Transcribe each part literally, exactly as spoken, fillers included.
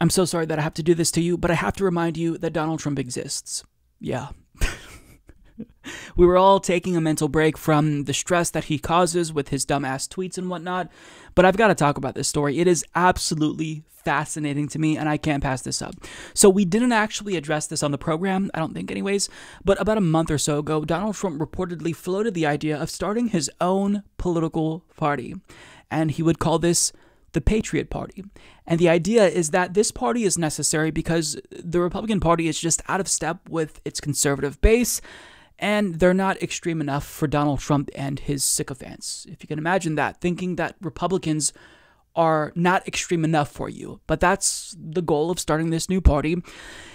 I'm so sorry that I have to do this to you, but I have to remind you that Donald Trump exists. Yeah. We were all taking a mental break from the stress that he causes with his dumbass tweets and whatnot, but I've got to talk about this story. It is absolutely fascinating to me, and I can't pass this up. So we didn't actually address this on the program, I don't think anyways, but about a month or so ago, Donald Trump reportedly floated the idea of starting his own political party, and he would call this The Patriot Party. And the idea is that this party is necessary because the Republican Party is just out of step with its conservative base, and they're not extreme enough for Donald Trump and his sycophants. If you can imagine that, thinking that Republicans are not extreme enough for you. But that's the goal of starting this new party.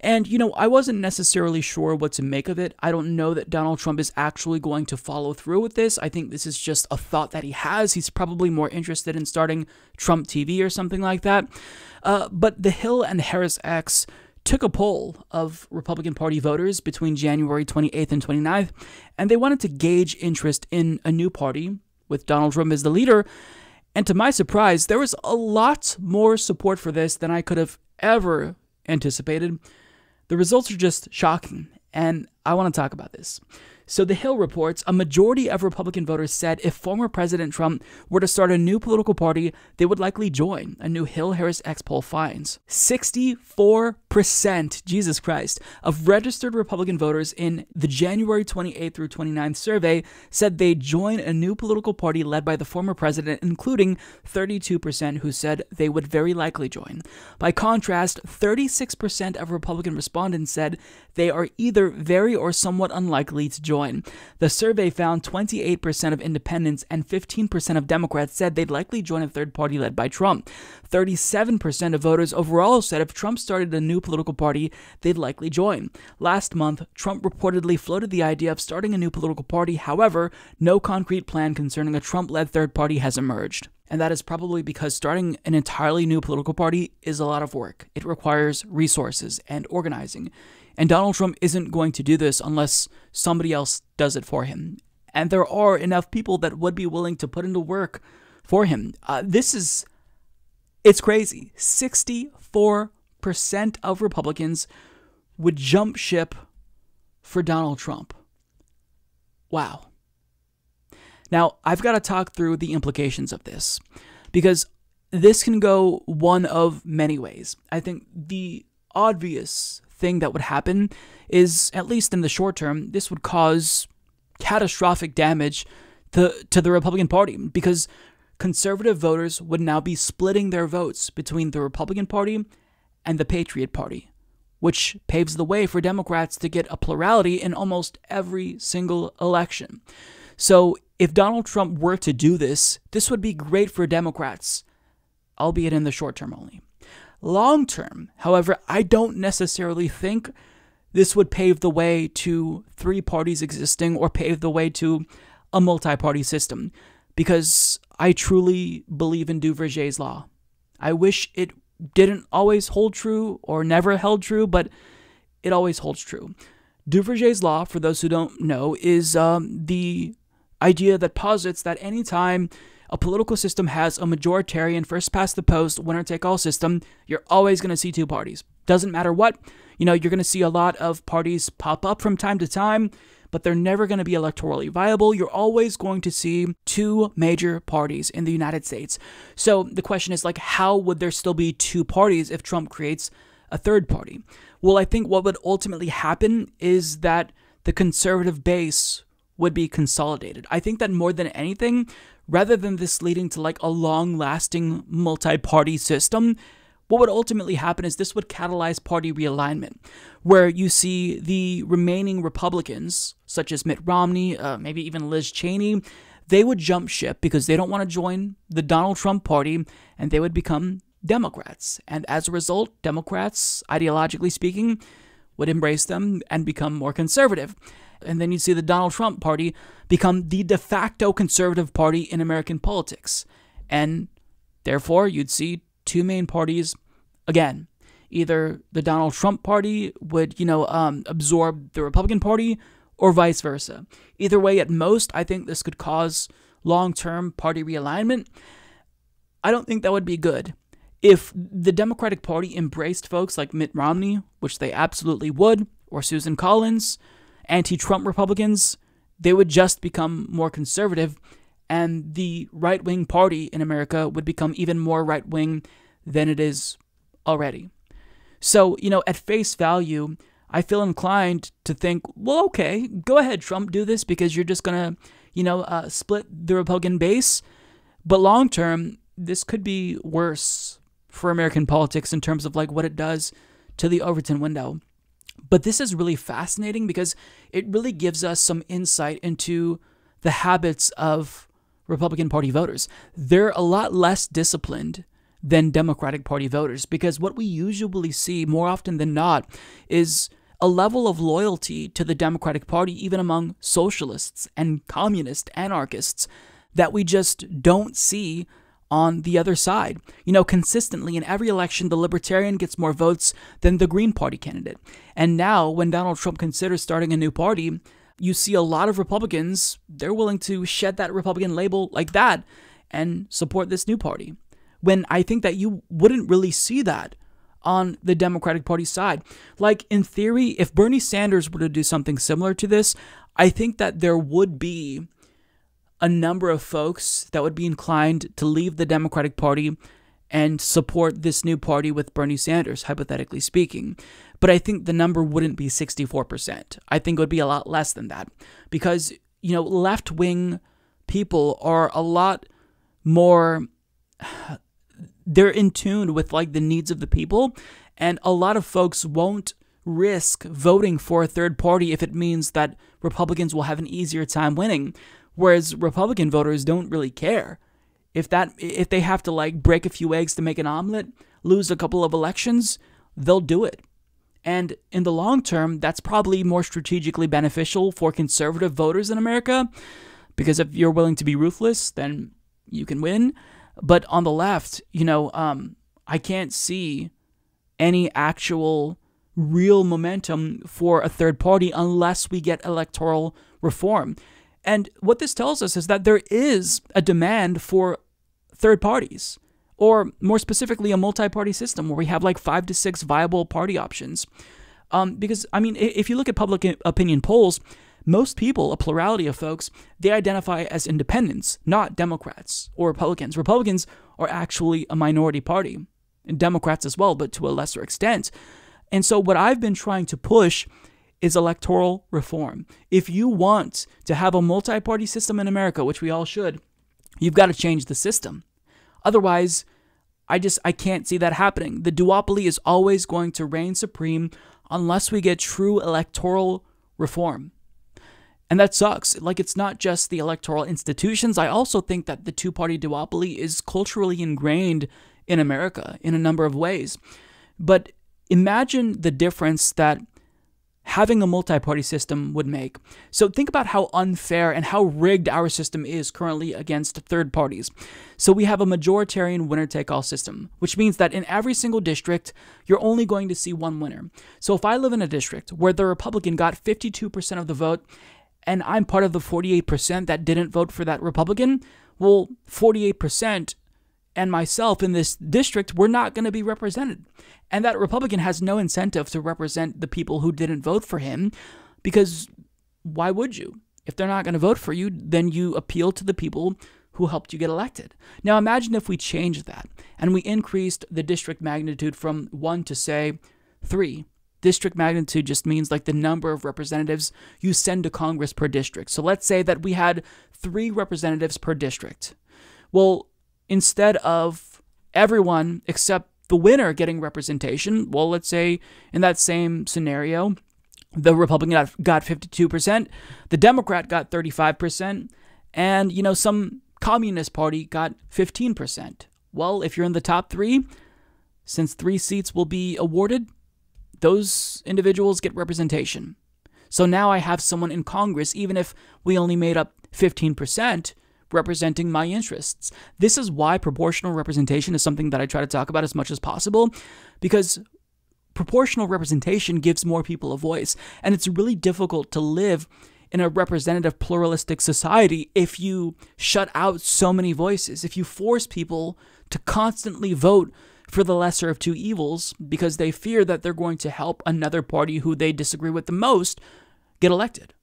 And, you know, I wasn't necessarily sure what to make of it. I don't know that Donald Trump is actually going to follow through with this. I think this is just a thought that he has. He's probably more interested in starting Trump T V or something like that. Uh, but The Hill and Harris X took a poll of Republican Party voters between January twenty-eighth and twenty-ninth, and they wanted to gauge interest in a new party with Donald Trump as the leader. And to my surprise, there was a lot more support for this than I could have ever anticipated. The results are just shocking, and I want to talk about this. So The Hill reports, a majority of Republican voters said if former President Trump were to start a new political party, they would likely join, a new Hill-Harris X poll finds. sixty-four percent, Jesus Christ, of registered Republican voters in the January twenty-eighth through twenty-ninth survey said they'd join a new political party led by the former president, including thirty-two percent who said they would very likely join. By contrast, thirty-six percent of Republican respondents said they are either very or somewhat unlikely to join. The survey found twenty-eight percent of independents and fifteen percent of Democrats said they'd likely join a third party led by Trump. thirty-seven percent of voters overall said if Trump started a new political party, they'd likely join. Last month, Trump reportedly floated the idea of starting a new political party. However, no concrete plan concerning a Trump-led third party has emerged. And that is probably because starting an entirely new political party is a lot of work. It requires resources and organizing. And Donald Trump isn't going to do this unless somebody else does it for him. And there are enough people that would be willing to put into work for him. Uh, this is, it's crazy. sixty-four percent of Republicans would jump ship for Donald Trump. Wow. Now, I've got to talk through the implications of this, because this can go one of many ways. I think the obvious thing that would happen is, at least in the short term, this would cause catastrophic damage to, to the Republican Party, because conservative voters would now be splitting their votes between the Republican Party and the Patriot Party, which paves the way for Democrats to get a plurality in almost every single election. So if Donald Trump were to do this, this would be great for Democrats, albeit in the short term only. Long term, however, I don't necessarily think this would pave the way to three parties existing or pave the way to a multi-party system, because I truly believe in Duverger's Law. I wish it didn't always hold true or never held true, but it always holds true. Duverger's Law, for those who don't know, is um, the idea that posits that any time a political system has a majoritarian first-past-the-post, winner-take-all system, you're always going to see two parties. Doesn't matter what. You know, you're going to see a lot of parties pop up from time to time, but they're never going to be electorally viable. You're always going to see two major parties in the United States. So the question is, like, how would there still be two parties if Trump creates a third party? Well, I think what would ultimately happen is that the conservative base would be consolidated. I think that more than anything, rather than this leading to like a long-lasting multi-party system, what would ultimately happen is this would catalyze party realignment, where you see the remaining Republicans, such as Mitt Romney, uh, maybe even Liz Cheney, they would jump ship because they don't want to join the Donald Trump party, and they would become Democrats. And as a result, Democrats, ideologically speaking, would embrace them and become more conservative. And then you'd see the Donald Trump party become the de facto conservative party in American politics. And therefore, you'd see two main parties again. Either the Donald Trump party would, you know, um, absorb the Republican Party, or vice versa. Either way, at most, I think this could cause long-term party realignment. I don't think that would be good. If the Democratic Party embraced folks like Mitt Romney, which they absolutely would, or Susan Collins, anti-Trump Republicans, they would just become more conservative, and the right-wing party in America would become even more right-wing than it is already. So, you know, at face value, I feel inclined to think, well, okay, go ahead, Trump, do this, because you're just going to, you know, uh, split the Republican base. But long-term, this could be worse for American politics in terms of like what it does to the Overton window. But this is really fascinating because it really gives us some insight into the habits of Republican Party voters. They're a lot less disciplined than Democratic Party voters, because what we usually see more often than not is a level of loyalty to the Democratic Party, even among socialists and communist anarchists, that we just don't see on the other side. You know, consistently in every election, the Libertarian gets more votes than the Green Party candidate. And now when Donald Trump considers starting a new party, you see a lot of Republicans, they're willing to shed that Republican label like that and support this new party. When I think that you wouldn't really see that on the Democratic Party side. Like, in theory, if Bernie Sanders were to do something similar to this, I think that there would be a number of folks that would be inclined to leave the Democratic Party and support this new party with Bernie Sanders, hypothetically speaking. But I think the number wouldn't be sixty-four percent. I think it would be a lot less than that, because, you know, left-wing people are a lot more, they're in tune with like the needs of the people, and a lot of folks won't risk voting for a third party if it means that Republicans will have an easier time winning. Whereas Republican voters don't really care if that if they have to like break a few eggs to make an omelet, lose a couple of elections, they'll do it. And in the long term, that's probably more strategically beneficial for conservative voters in America, because if you're willing to be ruthless, then you can win. But on the left, you know, um, I can't see any actual real momentum for a third party unless we get electoral reform. And what this tells us is that there is a demand for third parties, or more specifically, a multi-party system where we have like five to six viable party options. Um, because, I mean, if you look at public opinion polls, most people, a plurality of folks, they identify as independents, not Democrats or Republicans. Republicans are actually a minority party, and Democrats as well, but to a lesser extent. And so what I've been trying to push is electoral reform. If you want to have a multi-party system in America, which we all should, you've got to change the system. Otherwise, I just, I can't see that happening. The duopoly is always going to reign supreme unless we get true electoral reform. And that sucks. Like, it's not just the electoral institutions. I also think that the two-party duopoly is culturally ingrained in America in a number of ways. But imagine the difference that having a multi-party system would make. So think about how unfair and how rigged our system is currently against third parties. So we have a majoritarian winner-take-all system, which means that in every single district, you're only going to see one winner. So if I live in a district where the Republican got fifty-two percent of the vote, and I'm part of the forty-eight percent that didn't vote for that Republican, well, forty-eight percent and myself in this district, we're not going to be represented. And that Republican has no incentive to represent the people who didn't vote for him, because why would you? If they're not going to vote for you, then you appeal to the people who helped you get elected. Now imagine if we changed that and we increased the district magnitude from one to, say, three. District magnitude just means like the number of representatives you send to Congress per district. So let's say that we had three representatives per district. Well, instead of everyone except the winner getting representation, well, let's say in that same scenario, the Republican got, got fifty-two percent, the Democrat got thirty-five percent, and, you know, some communist party got fifteen percent. Well, if you're in the top three, since three seats will be awarded, those individuals get representation. So now I have someone in Congress, even if we only made up fifteen percent, representing my interests. This is why proportional representation is something that I try to talk about as much as possible, because proportional representation gives more people a voice. And it's really difficult to live in a representative pluralistic society if you shut out so many voices, if you force people to constantly vote for the lesser of two evils because they fear that they're going to help another party who they disagree with the most get elected.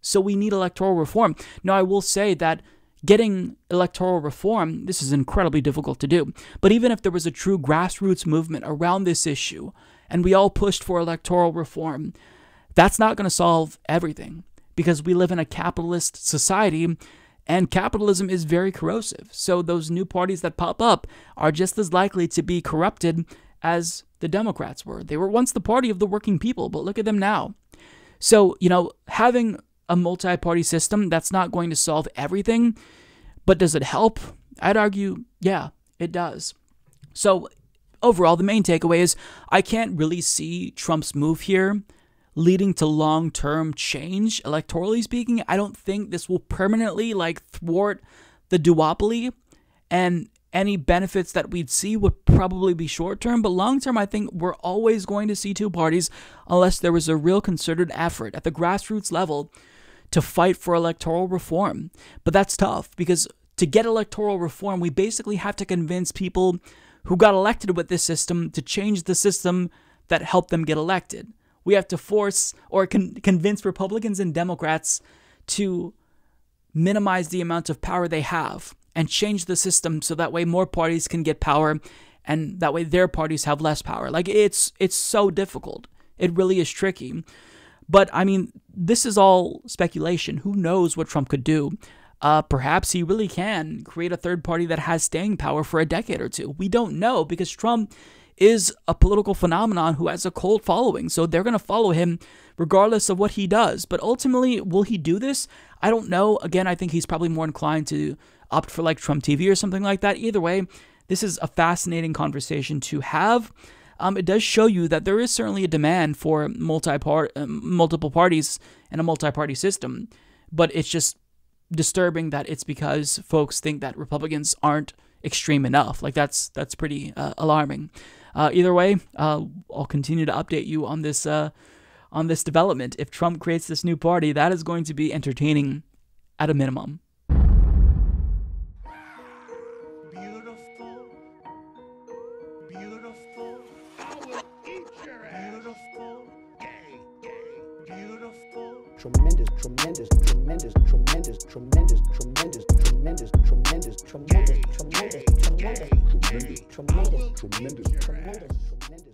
So we need electoral reform. Now, I will say that getting electoral reform, this is incredibly difficult to do. But even if there was a true grassroots movement around this issue and we all pushed for electoral reform, that's not going to solve everything because we live in a capitalist society and capitalism is very corrosive. So those new parties that pop up are just as likely to be corrupted as the Democrats were. They were once the party of the working people, but look at them now. So, you know, having a multi-party system, that's not going to solve everything, but does it help? I'd argue, yeah, it does. So overall, the main takeaway is I can't really see Trump's move here leading to long-term change. Electorally speaking, I don't think this will permanently like thwart the duopoly, and any benefits that we'd see would probably be short-term, but long-term, I think we're always going to see two parties unless there was a real concerted effort at the grassroots level to fight for electoral reform. But that's tough because to get electoral reform, we basically have to convince people who got elected with this system to change the system that helped them get elected. We have to force or con convince Republicans and Democrats to minimize the amount of power they have and change the system so that way more parties can get power and that way their parties have less power. Like it's it's so difficult. It really is tricky. But I mean, this is all speculation. Who knows what Trump could do? Uh, perhaps he really can create a third party that has staying power for a decade or two. We don't know because Trump is a political phenomenon who has a cult following. So they're going to follow him regardless of what he does. But ultimately, will he do this? I don't know. Again, I think he's probably more inclined to opt for like Trump T V or something like that. Either way, this is a fascinating conversation to have. Um, it does show you that there is certainly a demand for multi-part, uh, multiple parties and a multi-party system. But it's just disturbing that it's because folks think that Republicans aren't extreme enough. Like that's, that's pretty uh, alarming. Uh, either way, uh, I'll continue to update you on this uh, on this development. If Trump creates this new party, that is going to be entertaining at a minimum. Beautiful. Beautiful. I will eat your ass. Beautiful. Gay, gay, beautiful. Tremendous, tremendous, tremendous, tremendous, tremendous, tremendous, tremendous, tremendous, tremendous, tremendous, tremendous, tremendous, tremendous, tremendous, tremendous, tremendous.